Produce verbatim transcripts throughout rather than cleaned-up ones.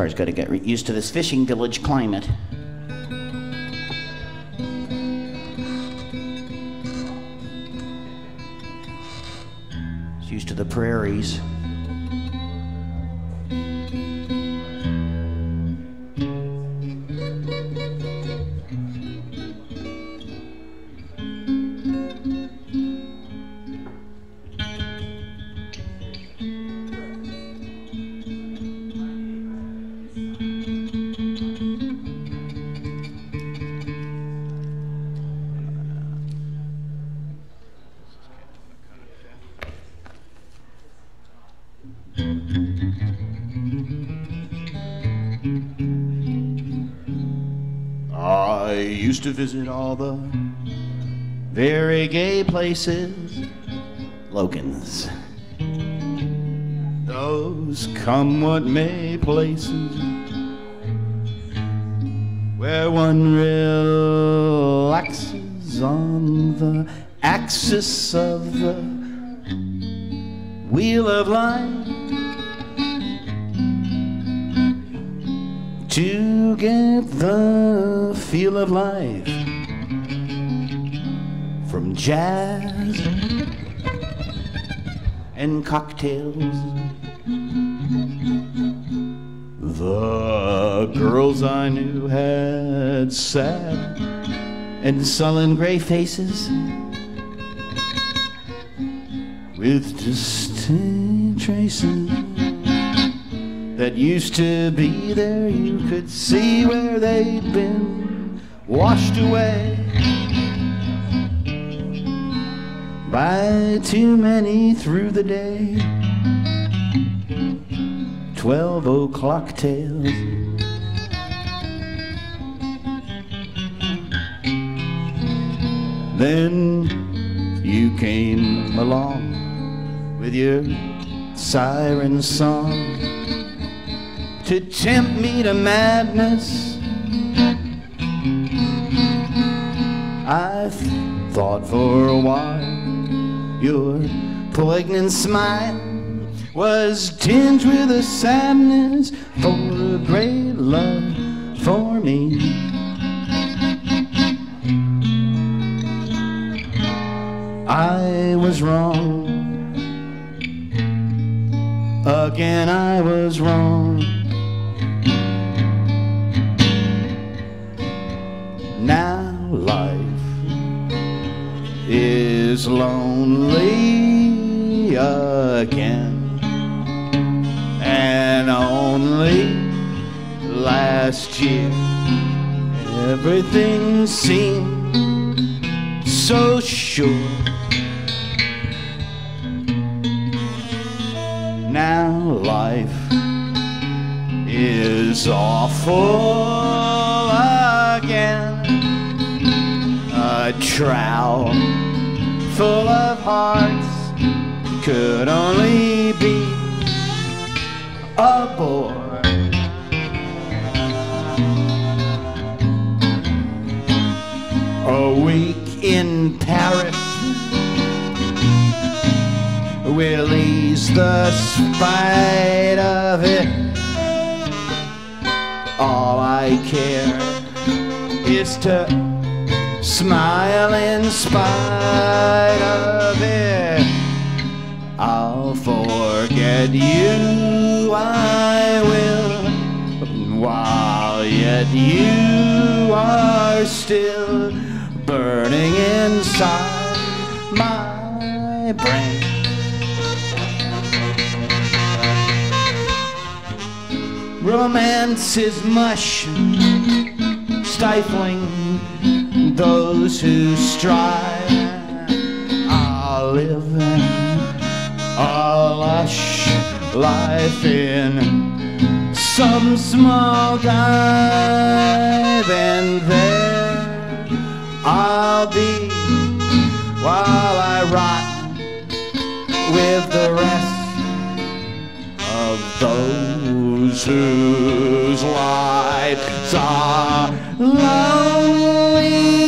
car's got to get used to this fishing village climate. It's used to the prairies. To visit all the very gay places, Logan's, those come what may places where one relaxes on the axis of the wheel of life to get the feel of life from jazz and cocktails. The girls I knew had sad and sullen gray faces with distinct traces that used to be there. You could see where they'd been washed away by too many through the day twelve o'clock tales. Then you came along with your siren song to tempt me to madness. I thought for a while your poignant smile was tinged with a sadness for a great love for me. I was wrong. Again, I was wrong. Now life is lonely again, and only last year everything seemed so sure. Now life is awful again, a trowel full of hearts could only be a bore. A week in Paris will ease the spite of it. All I care is to smile in spite of it. I'll forget you, I will, while yet you are still burning inside my brain. Romance is mush, stifling those who strive. I'll live a lush life in some small dive, and there I'll be while I rot with the rest of those whose lives are lonely.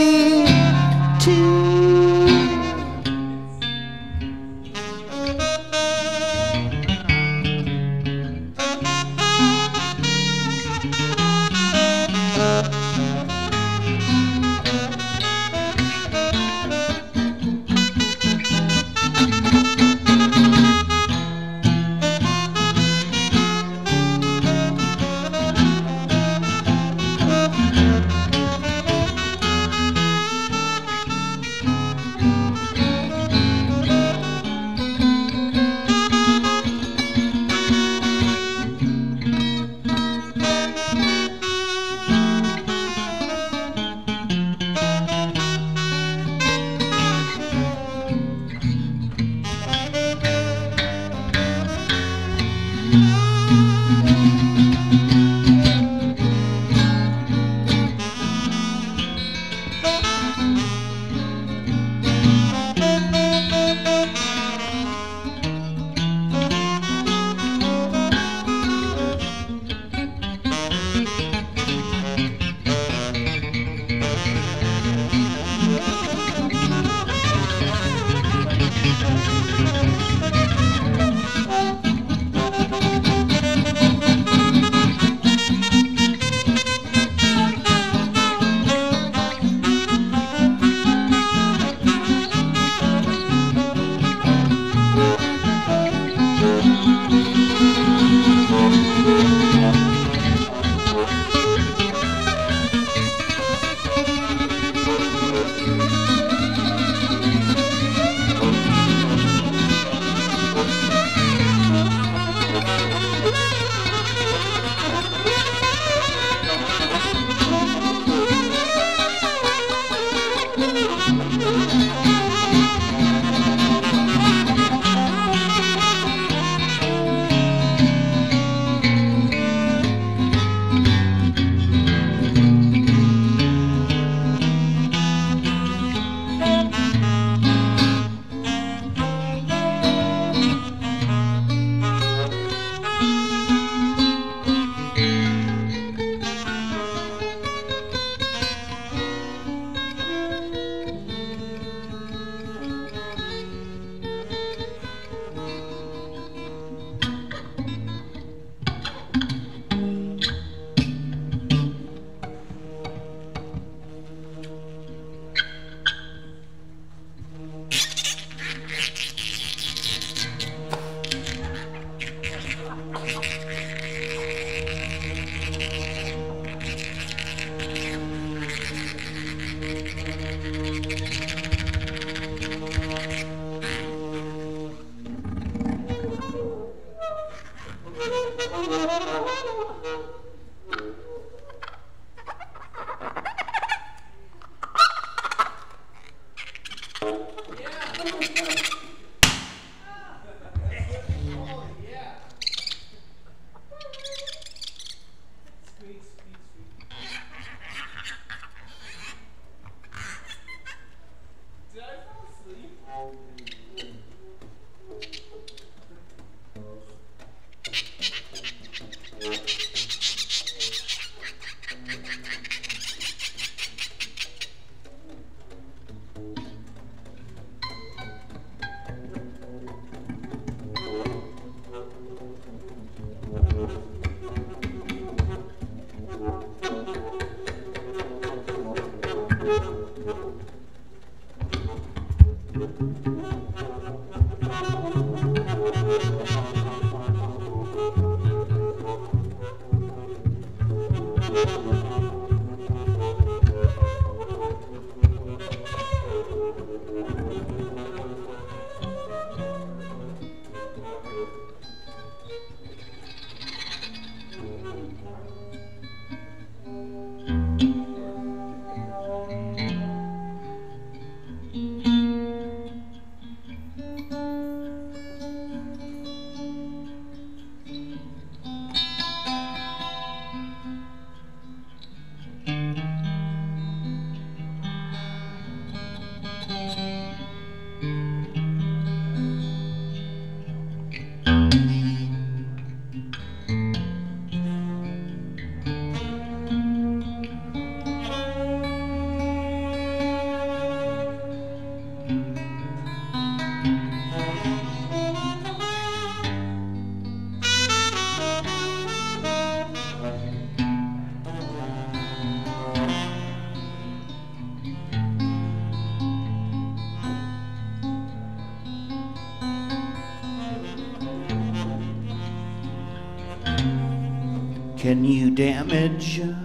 Can you damage a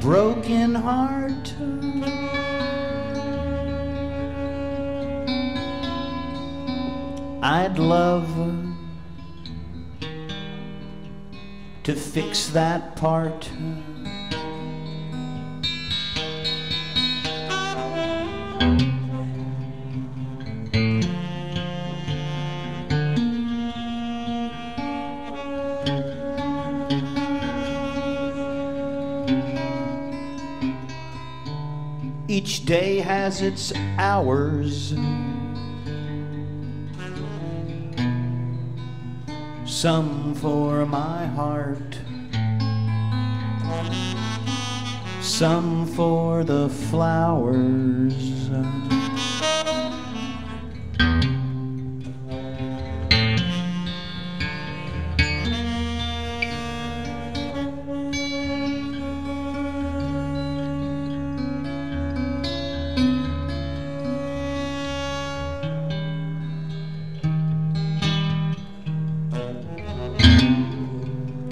broken heart? I'd love to fix that part. Each day has its hours. Some for my heart, some for the flowers.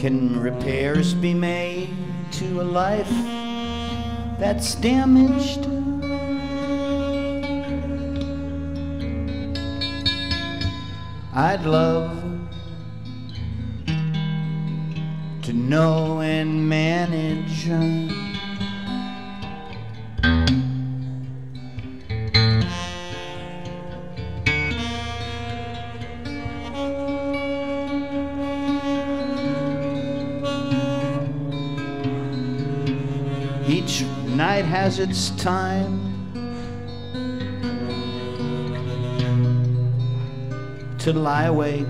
Can repairs be made to a life that's damaged? I'd love to know and manage. Night has its time. To lie awake,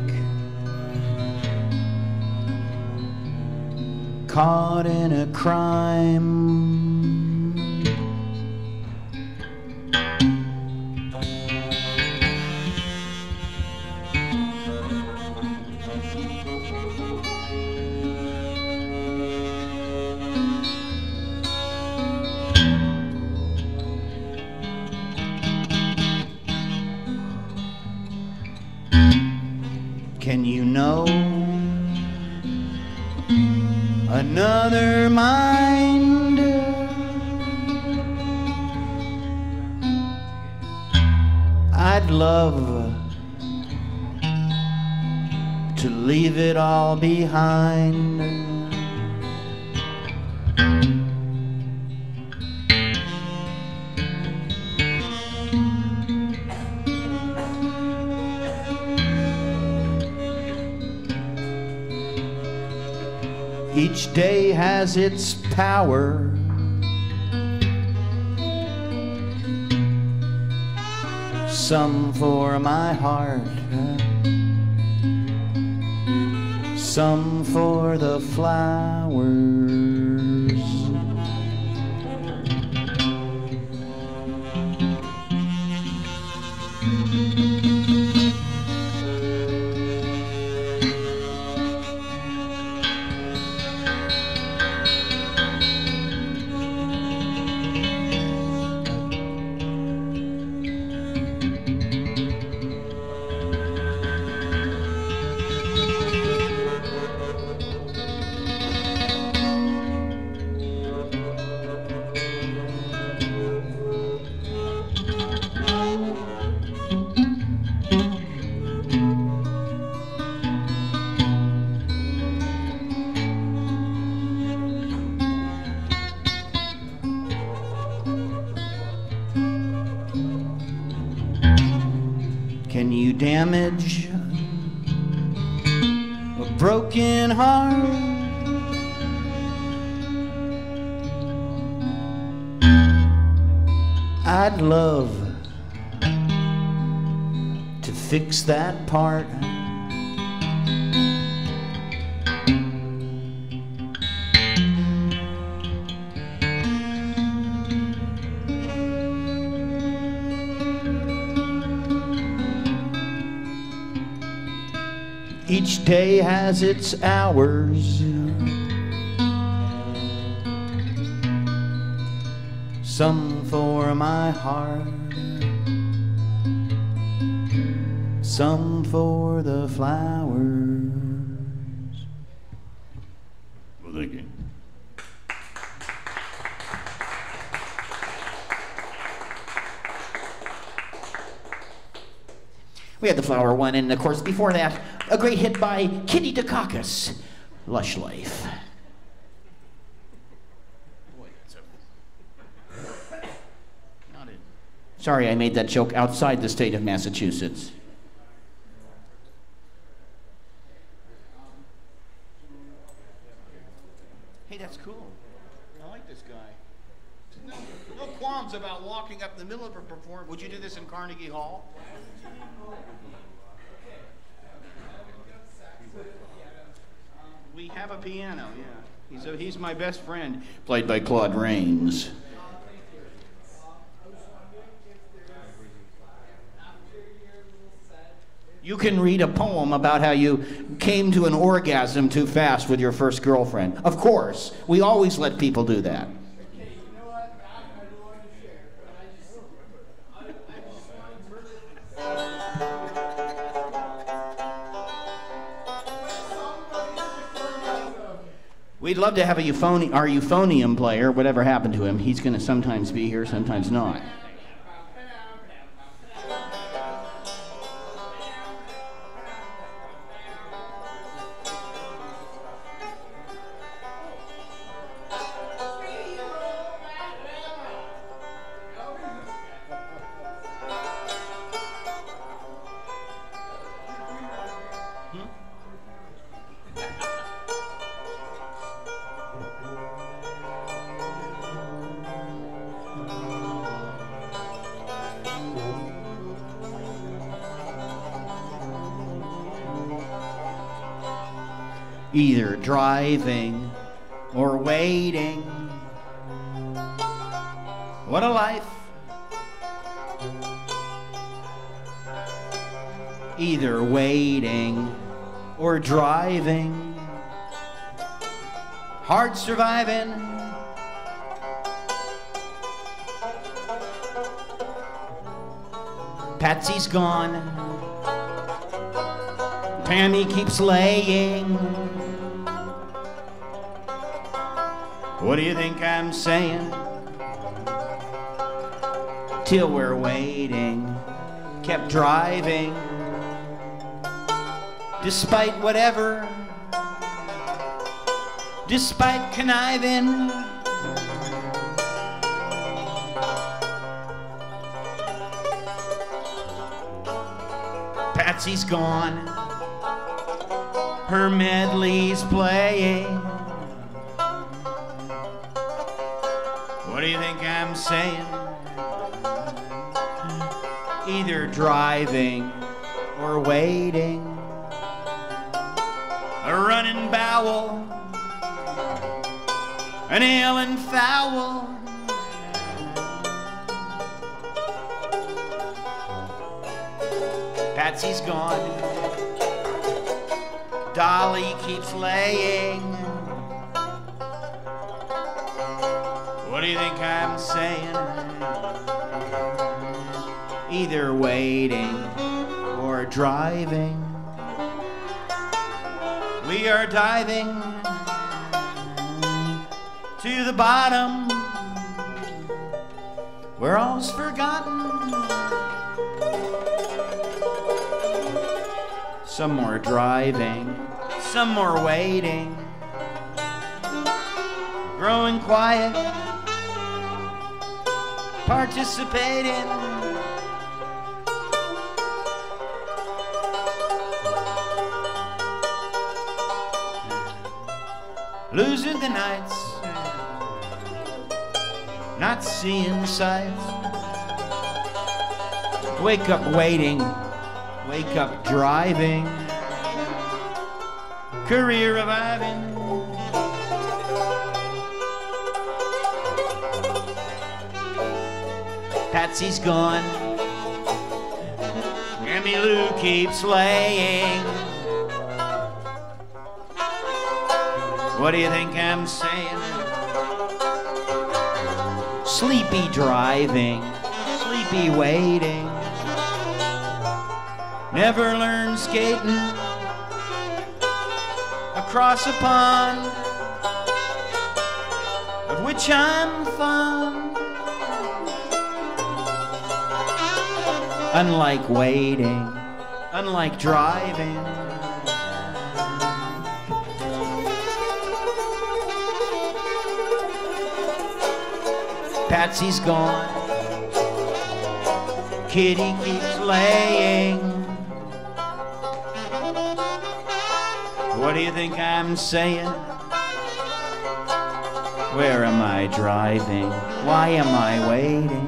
caught in a crime. Can you know another mind? I'd love to leave it all behind. Each day has its power. Some for my heart, some for the flowers. damage, a broken heart. I'd love to fix that part. Each day has its hours. Some for my heart, some for the flowers. Well, thank you. We had the flower one, and of course, before that, a great hit by Kitty Dukakis, Lush Life. Sorry, I made that joke outside the state of Massachusetts. Hey, that's cool. I like this guy. No, no qualms about walking up the middle of a performance. Would you do this in Carnegie Hall? We have a piano, yeah. He's, a, he's my best friend, played by Claude Rains. You can read a poem about how you came to an orgasm too fast with your first girlfriend. Of course, we always let people do that. Okay, you know what? I don't want to share, but I just, I, I just want to murder myself. We'd love to have a euphonium, our euphonium player, whatever happened to him. He's going to sometimes be here, sometimes not. Either driving or waiting. What a life. Either waiting or driving. Hard surviving. Patsy's gone. Pammy keeps laying. What do you think I'm saying? Till we're waiting, kept driving, despite whatever, despite conniving. Patsy's gone, her medley's playing. What do you think I'm saying? Either driving or waiting. A running bowel, an ale and foul. Patsy's gone, Dolly keeps laying. What do you think I'm saying? Either waiting or driving. We are diving to the bottom. We're all's forgotten. Some more driving, some more waiting. Growing quiet. Participating. losing the nights, not seeing the sights. Wake up waiting, wake up driving, career reviving. Patsy's gone, Emmy Lou keeps laying. What do you think I'm saying? Sleepy driving, sleepy waiting, never learned skating across a pond of which I'm fond. Unlike waiting, unlike driving. Patsy's gone, Kitty keeps laying. What do you think I'm saying? Where am I driving? Why am I waiting?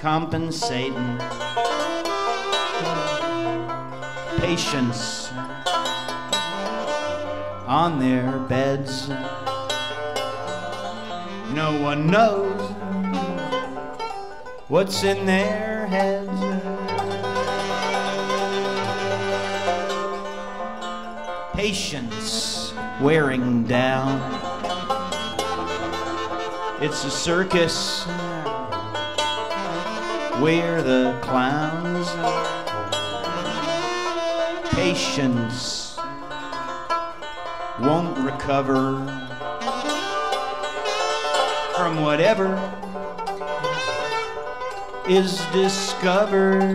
Compensating, patients on their beds, no one knows what's in their heads. Patients wearing down, it's a circus where the clowns are. Patience won't recover from whatever is discovered.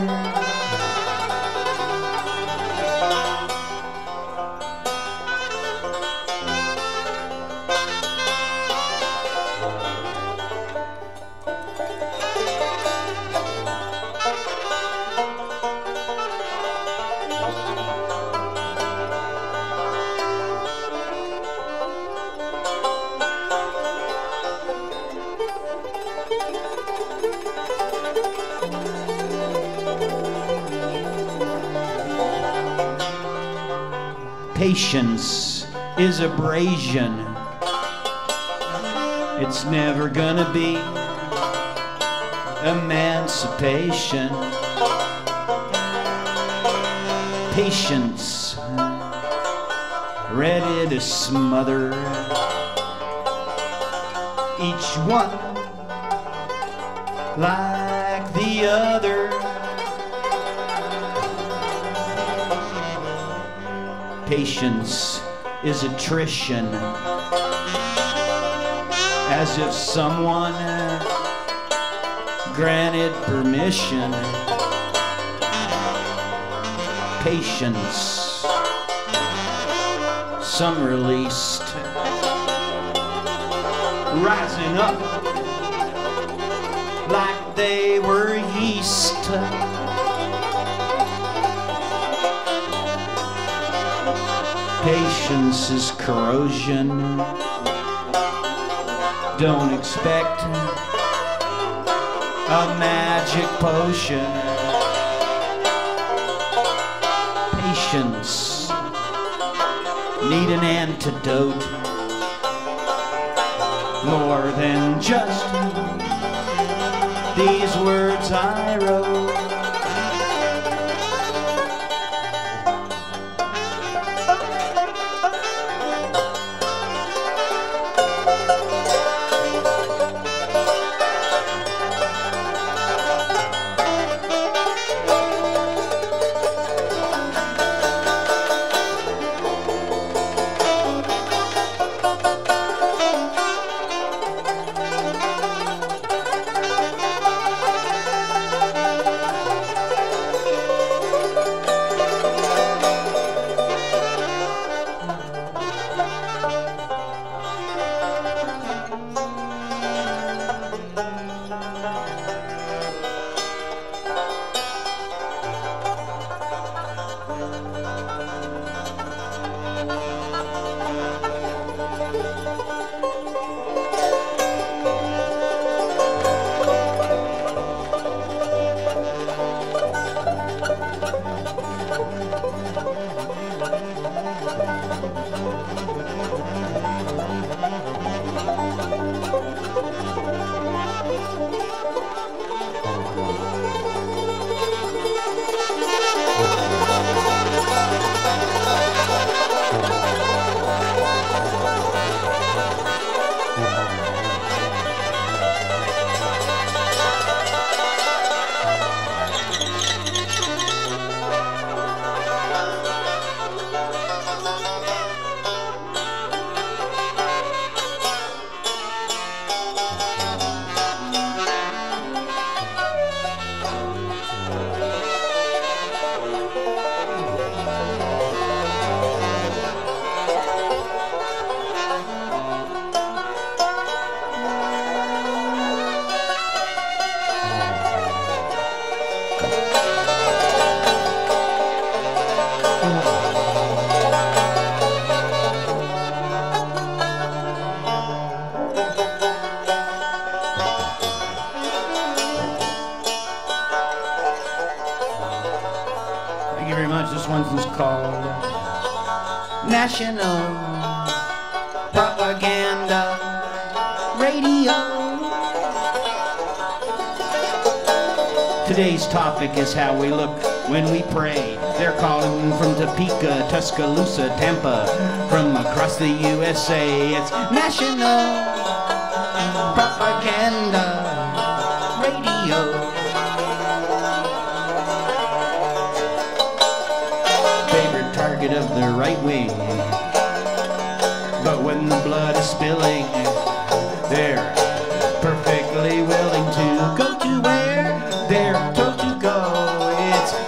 Patience is abrasion. It's never gonna be emancipation. Patience ready to smother each one like the other. Patience is attrition, as if someone granted permission. Patience, some released, rising up like they were yeast. Patience is corrosion. Don't expect a magic potion. Patience need an antidote, more than just these words I wrote. Is how we look when we pray. They're calling from Topeka, Tuscaloosa, Tampa, from across the U S A. It's national propaganda radio. Favorite target of the right wing. But when the blood is spilling, they're perfectly willing to go to where they're told.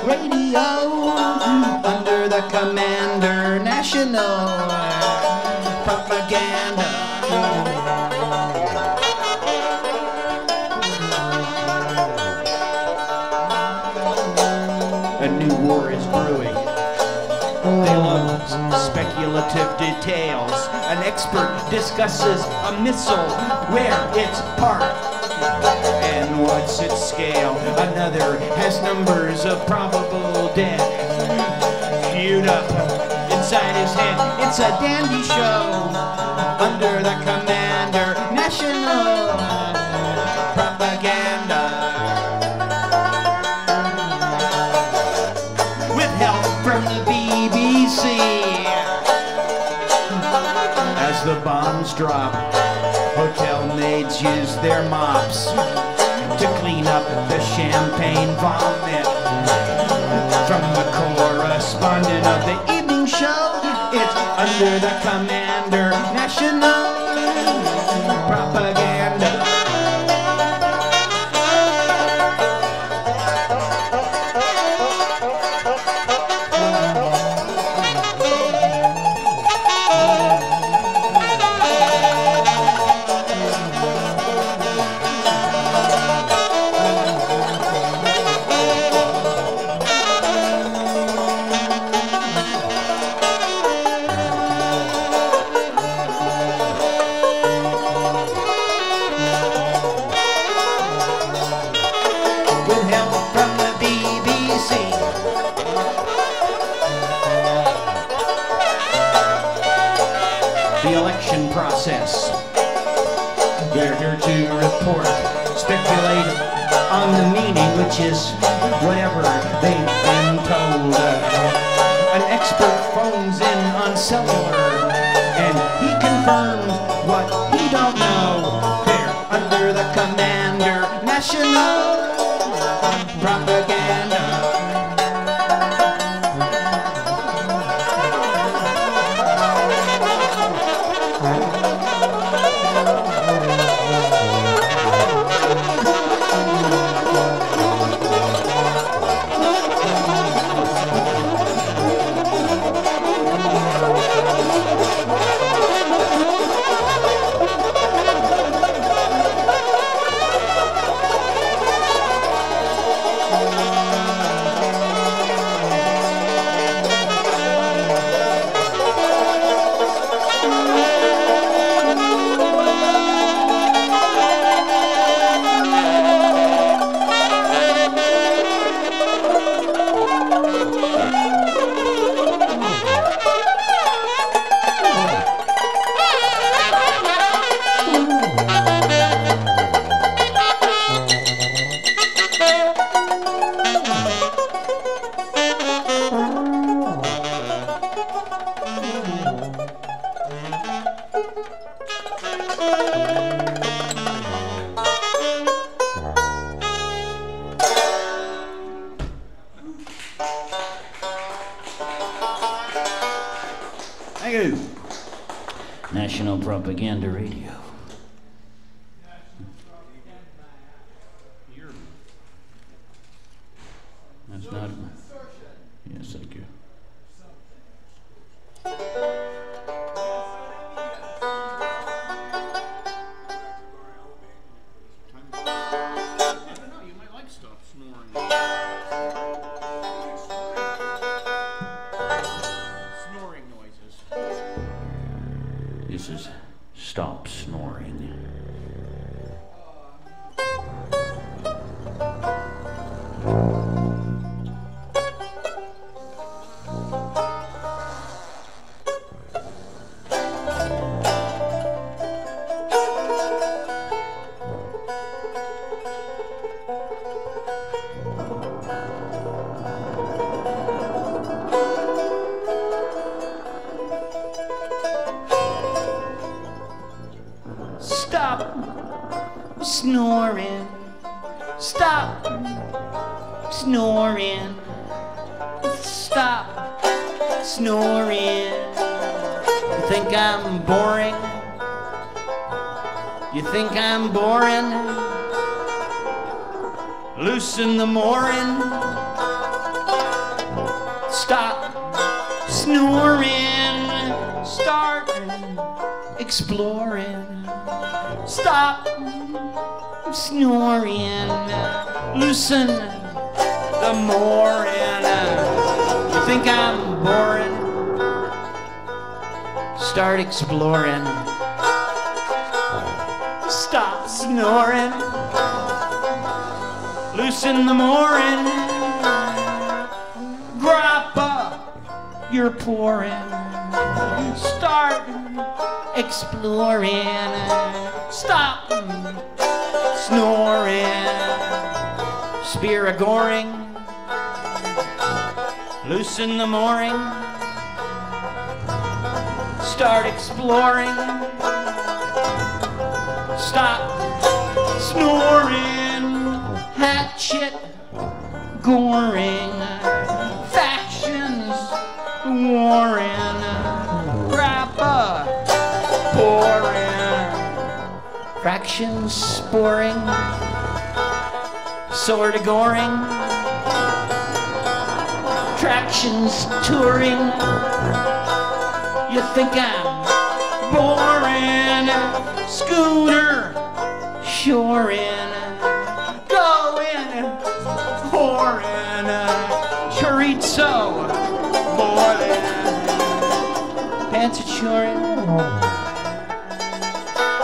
Radio under the commander, national propaganda. A new war is brewing. They love speculative details. An expert discusses a missile, where it's parked, and what's its scale? Another has numbers of probable death queued up inside his head. It's a dandy show under the commander, national propaganda, with help from the B B C as the bombs drop. Hotel maids use their mops to clean up the champagne vomit from the correspondent of the evening show. It's under the commander, national propaganda. Is whatever they've been told. An expert phones in on cellular and he confirms what he don't know. They're under the commander, national propaganda. Exploring. Stop snoring. juice in the morning. Grappa, you're pouring. Start exploring. Stop snoring. Spear a goring. Loosen the mooring. Start exploring. Stop snoring. Hatchet goring. Factions warring. Grappa pouring. Fractions sporing. Sort of goring. Tractions touring. You think I'm boring. Schooner shoring. Going foreign. Chorizo boiling. Pants are shoring.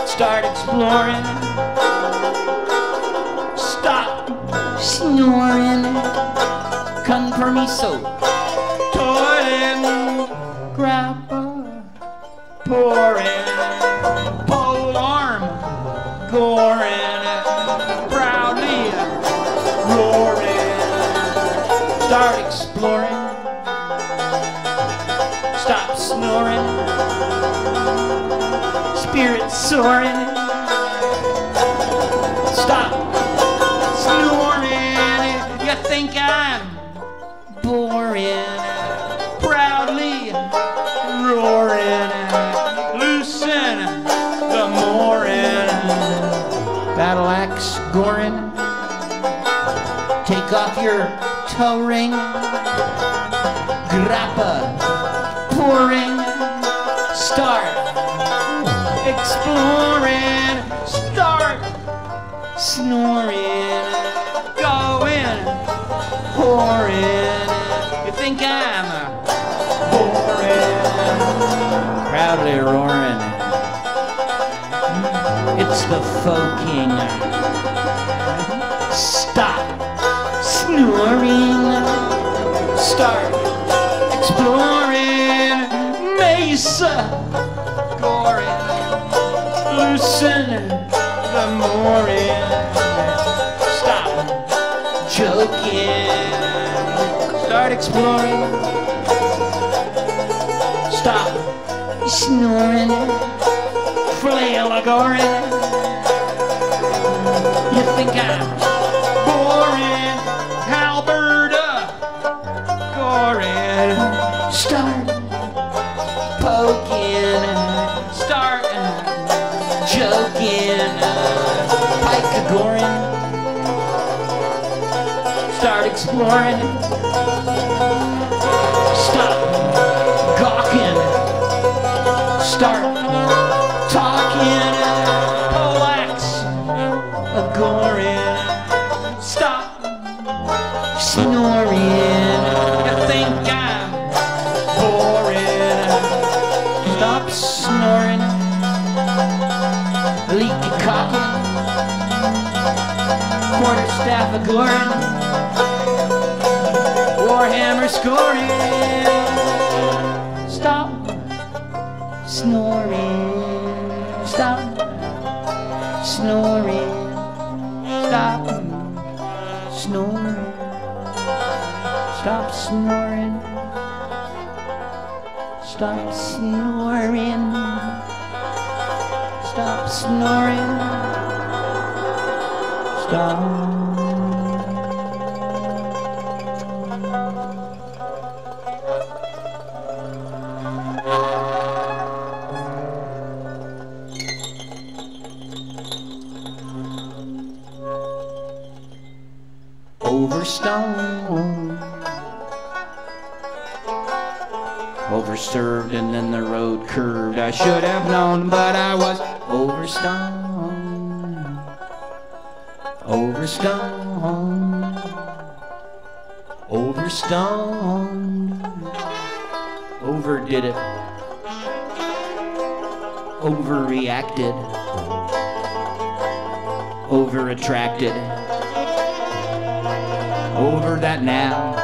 Start exploring. Stop snoring. Con permiso. Toiling. Grappa. Pouring. Pole arm. Goring. Proudly. Roaring. Start exploring. Stop snoring. Spirit soaring. Stop snoring. You think I'm boring, proudly roaring, loosen the mooring, battle axe goring, take off your toe ring, grappa pouring, start exploring, start snoring, going. Boring, you think I'm boring, proudly roaring, it's the folk-ing, stop snoring, start exploring, mesa goring, loosen the mooring, stop joking. Start exploring. Stop snoring. Flail a goring. You think I'm boring. Alberta goring. Start poking. Start joking. Pike a goring. Start exploring. Stop gawking. Start talking. Polax a goring. Stop snoring. You think I'm boring. Stop snoring. Leak a cocking. Quarterstaff a goring. Warhammer scoring. Stop snoring. Stop snoring. Stop snoring. Stop snoring. Stop snoring. Stop snoring. Stop. Served and then the road curved. I should have known, but I was overstoned. Overstoned. Overstoned. Overdid it. Overreacted. Overattracted. over that noun.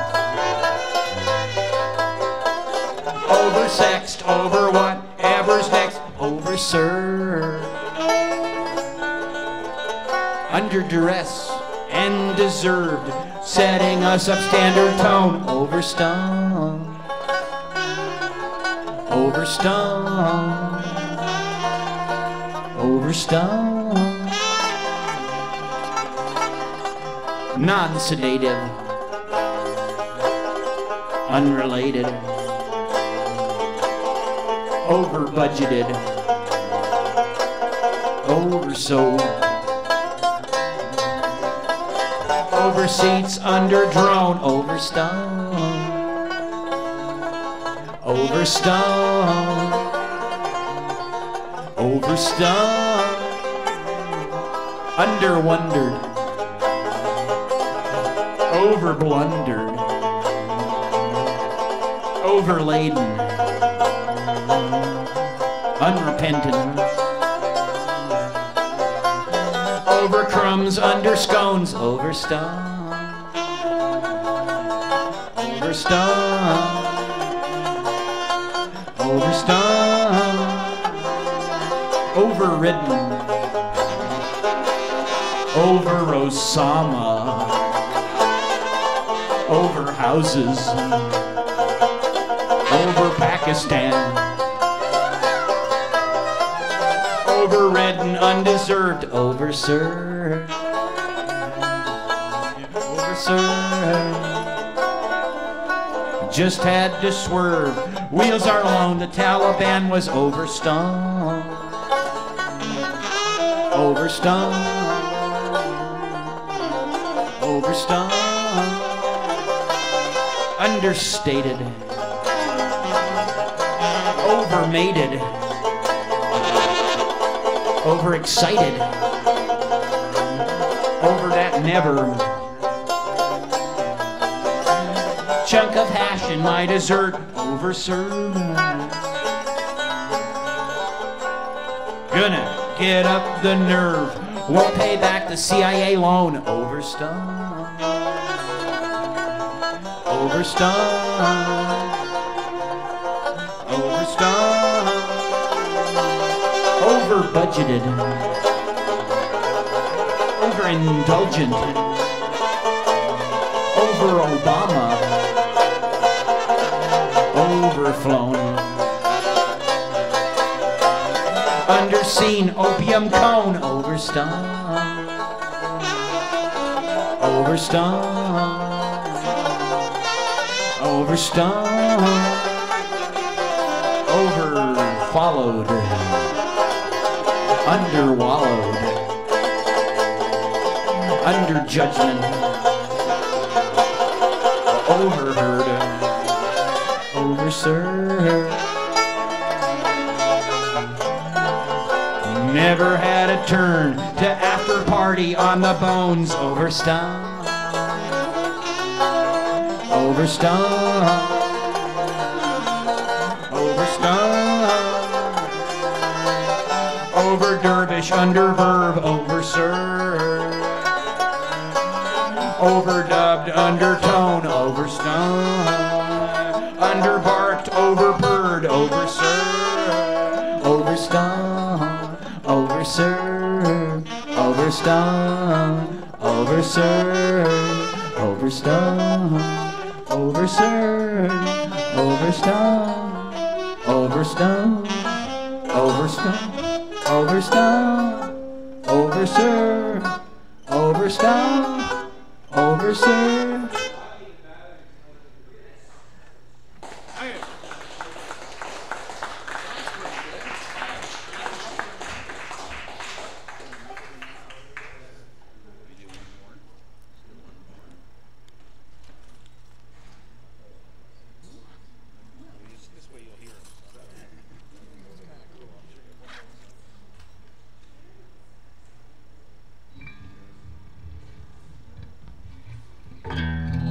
Oversexed, over whatever's next, overserved. Under duress and deserved, setting us up standard tone, overstung. Overstung, overstung. Non-sedative, unrelated, over-budgeted, oversold. Overseats, underdrone, overstung. Overstung, overstung, underwondered, overblundered, overladen, unrepentant, over crumbs, under scones, overstung, overstung. Overstung, overridden, over Osama, over houses, over Pakistan, overread and undeserved, overserved, overserved, just had to swerve. Wheels are alone, the Taliban was overstung. Overstung. Overstung. Understated. Overmated. Overexcited. Over that never. Chunk of hash in my dessert. Overserved. Gonna get up the nerve. Won't pay back the C I A loan. Overstung. Overstung. Overstung. Overbudgeted. Overindulgent. Over Obama. Overflown, underseen, opium cone, overstung, overstung, overstung, overfollowed, underwallowed, underjudgment, overheard. Overserved. Never had a turn to after party on the bones. Overstung. Overstung. Overstung. Over dervish, under verb, overserved. Overdubbed, undertone, overstung. Underbarked, overbird, overserved, overstung, overserved, overstung, overserved, overstung, overserved, overstung, overstung, overstung, overstung, overserved, overstung, overserved. Thank you.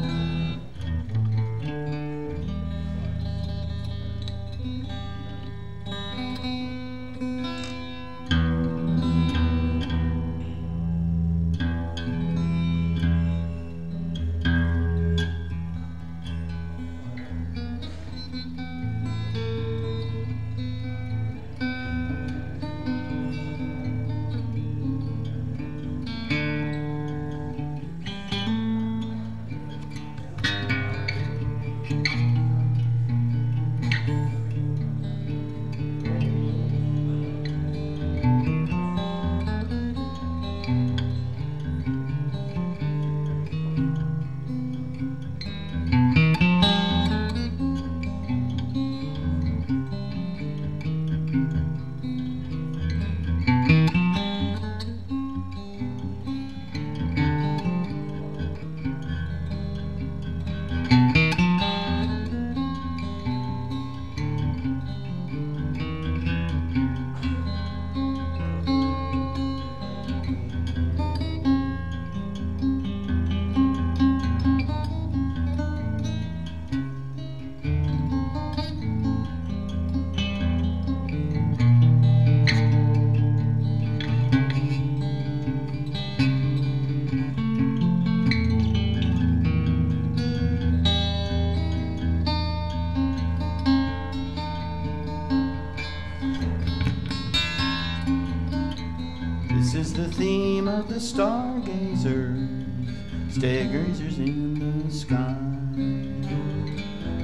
Stargazers in the sky.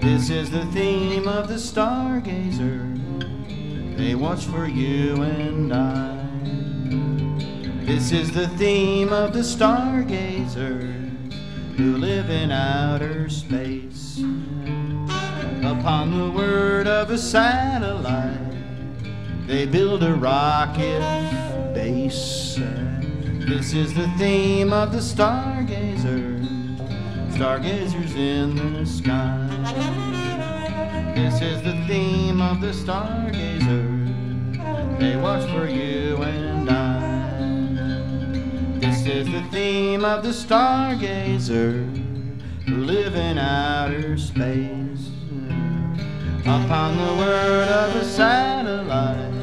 This is the theme of the stargazer. They watch for you and I. This is the theme of the stargazers who live in outer space. Upon the word of a satellite, they build a rocket base. This is the theme of the stargazers, stargazers in the sky. This is the theme of the stargazers, they watch for you and I. This is the theme of the stargazers who live in outer space. Upon the word of a satellite,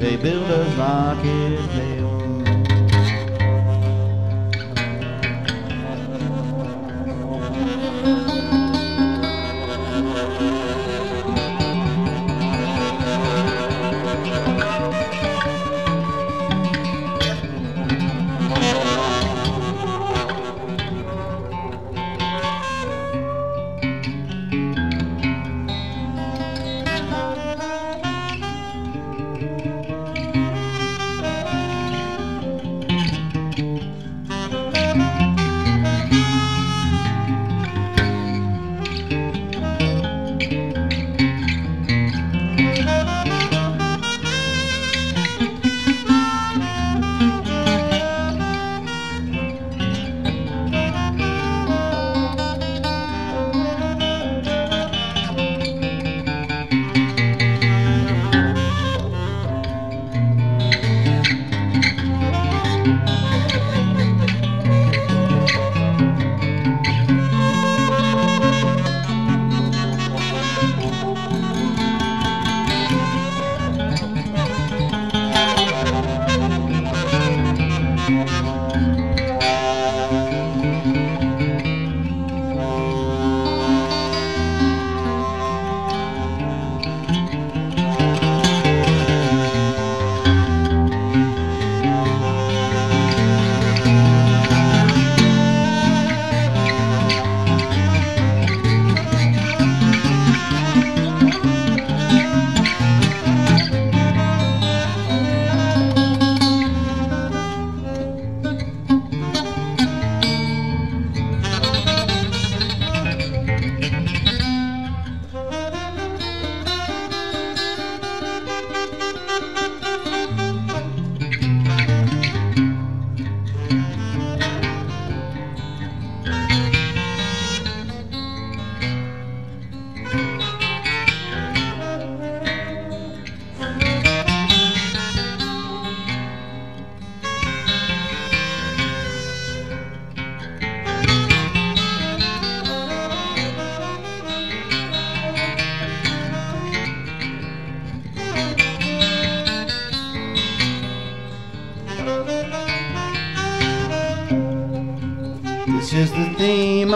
they build a rocket base.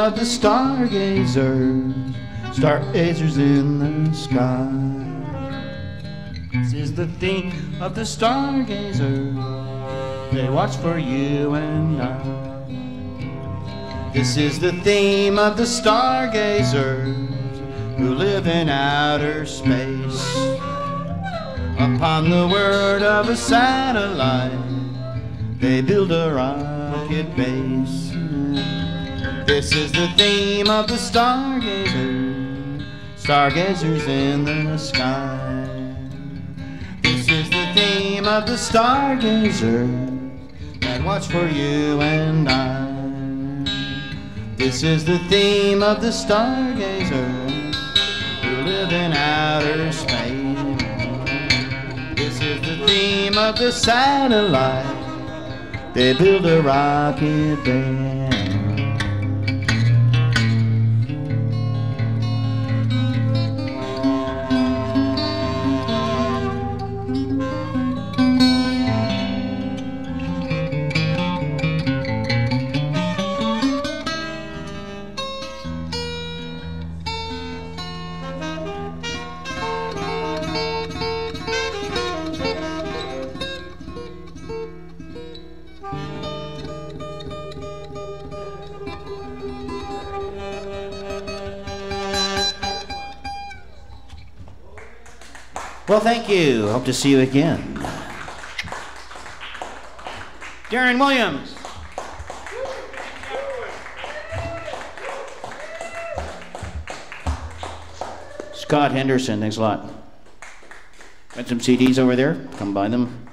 Of the stargazers, stargazers in the sky. This is the theme of the stargazers, they watch for you and I. This is the theme of the stargazers who live in outer space. Upon the word of a satellite, they build a rocket base. This is the theme of the stargazers, stargazers in the sky. This is the theme of the stargazers that watch for you and I. This is the theme of the stargazer who live in outer space. This is the theme of the satellite. They build a rocket band. Well, thank you. Hope to see you again. Darren Williams. Scott Henderson, thanks a lot. Got some C Ds over there. Come buy them.